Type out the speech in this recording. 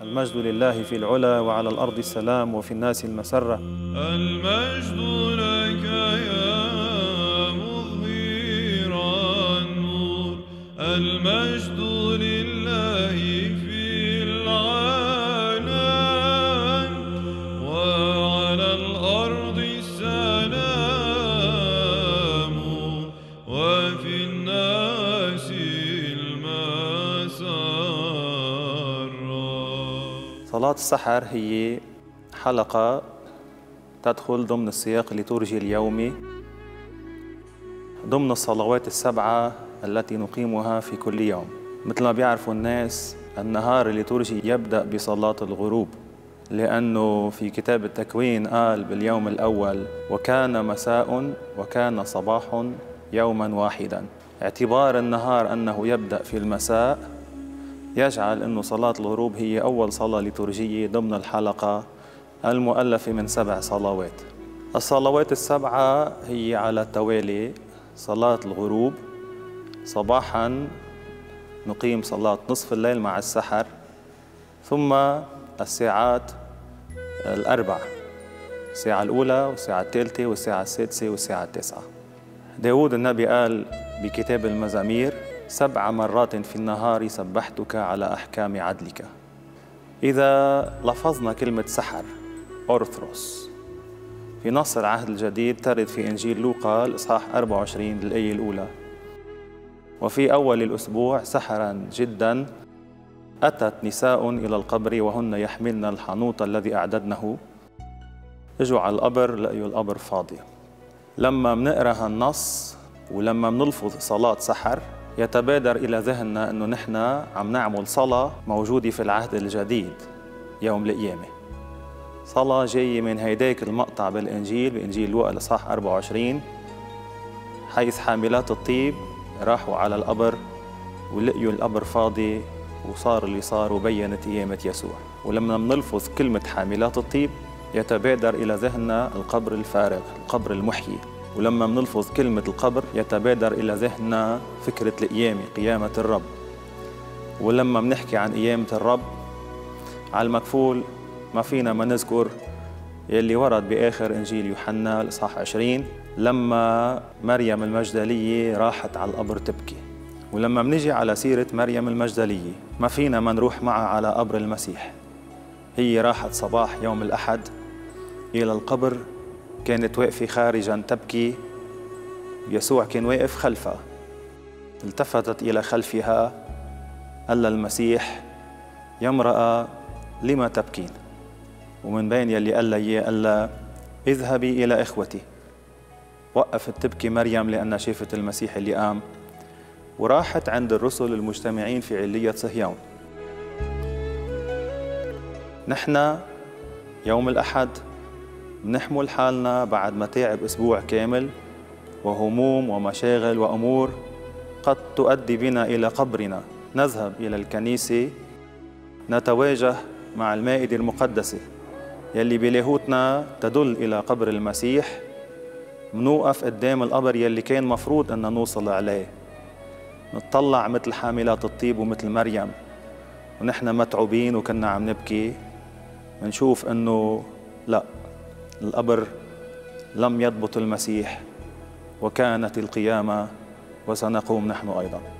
المجد لله في العلا وعلى الأرض السلام وفي الناس المسرة. المجد لك يا مظهر النور، المجد لله في العالم وعلى الأرض السلام وفي الناس المسرة. صلاة السحر هي حلقة تدخل ضمن السياق الليتورجي اليومي ضمن الصلوات السبعة التي نقيمها في كل يوم. مثل ما بيعرفوا الناس، النهار الليتورجي يبدأ بصلاة الغروب، لأنه في كتاب التكوين قال باليوم الأول وكان مساء وكان صباح يوما واحدا. اعتبار النهار أنه يبدأ في المساء يجعل أنه صلاة الغروب هي أول صلاة ليتورجية ضمن الحلقة المؤلفة من 7 صلوات. الصلوات السبعة هي على التوالي: صلاة الغروب، صباحاً نقيم صلاة نصف الليل مع السحر، ثم الساعات الأربع، الساعة الأولى والساعة الثالثة والساعة السادسة والساعة التاسعة. داود النبي قال بكتاب المزامير: 7 مرات في النهار سبحتك على أحكام عدلك. إذا لفظنا كلمة سحر أورثروس في نص العهد الجديد ترد في إنجيل لوقا الإصحاح 24 الآية الأولى: وفي أول الأسبوع سحرا جدا أتت نساء إلى القبر وهن يحملن الحنوط الذي أعددنه. اجوا على القبر لقيوا القبر فاضي. لما منقرأ هالنص ولما منلفظ صلاة سحر يتبادر إلى ذهننا أنه نحن عم نعمل صلاة موجودة في العهد الجديد يوم القيامة، صلاة جاية من هيداك المقطع بالإنجيل، بإنجيل لوقا الإصحاح 24، حيث حاملات الطيب راحوا على القبر ولقيوا القبر فاضي وصار اللي صار وبينت قيامة يسوع. ولما منلفظ كلمة حاملات الطيب يتبادر إلى ذهننا القبر الفارغ، القبر المحيي. ولما منلفظ كلمة القبر يتبادر إلى ذهننا فكرة القيامة، قيامة الرب. ولما منحكي عن قيامة الرب على المكفول ما فينا ما نذكر يلي ورد بآخر إنجيل يوحنا الإصحاح 20 لما مريم المجدلية راحت على القبر تبكي. ولما منجي على سيرة مريم المجدلية ما فينا ما نروح معها على قبر المسيح. هي راحت صباح يوم الأحد إلى القبر، كانت واقفة خارجاً تبكي، يسوع كان واقف خلفها. التفتت إلى خلفها، قال المسيح: يا امرأة لما تبكين؟ ومن بين يلي قال لها إياه قال لها: اذهبي إلى إخوتي. وقفت تبكي مريم لأنها شافت المسيح اللي قام، وراحت عند الرسل المجتمعين في علية صهيون. نحن يوم الأحد بنحمل حالنا بعد متاعب أسبوع كامل وهموم ومشاغل وأمور قد تؤدي بنا إلى قبرنا. نذهب إلى الكنيسة، نتواجه مع المائدة المقدسة يلي بلاهوتنا تدل إلى قبر المسيح، منوقف قدام القبر يلي كان مفروض أن نوصل عليه، نتطلع مثل حاملات الطيب ومثل مريم ونحن متعوبين وكنا عم نبكي، منشوف أنه لأ، القبر لم يضبط المسيح وكانت القيامة وسنقوم نحن أيضاً.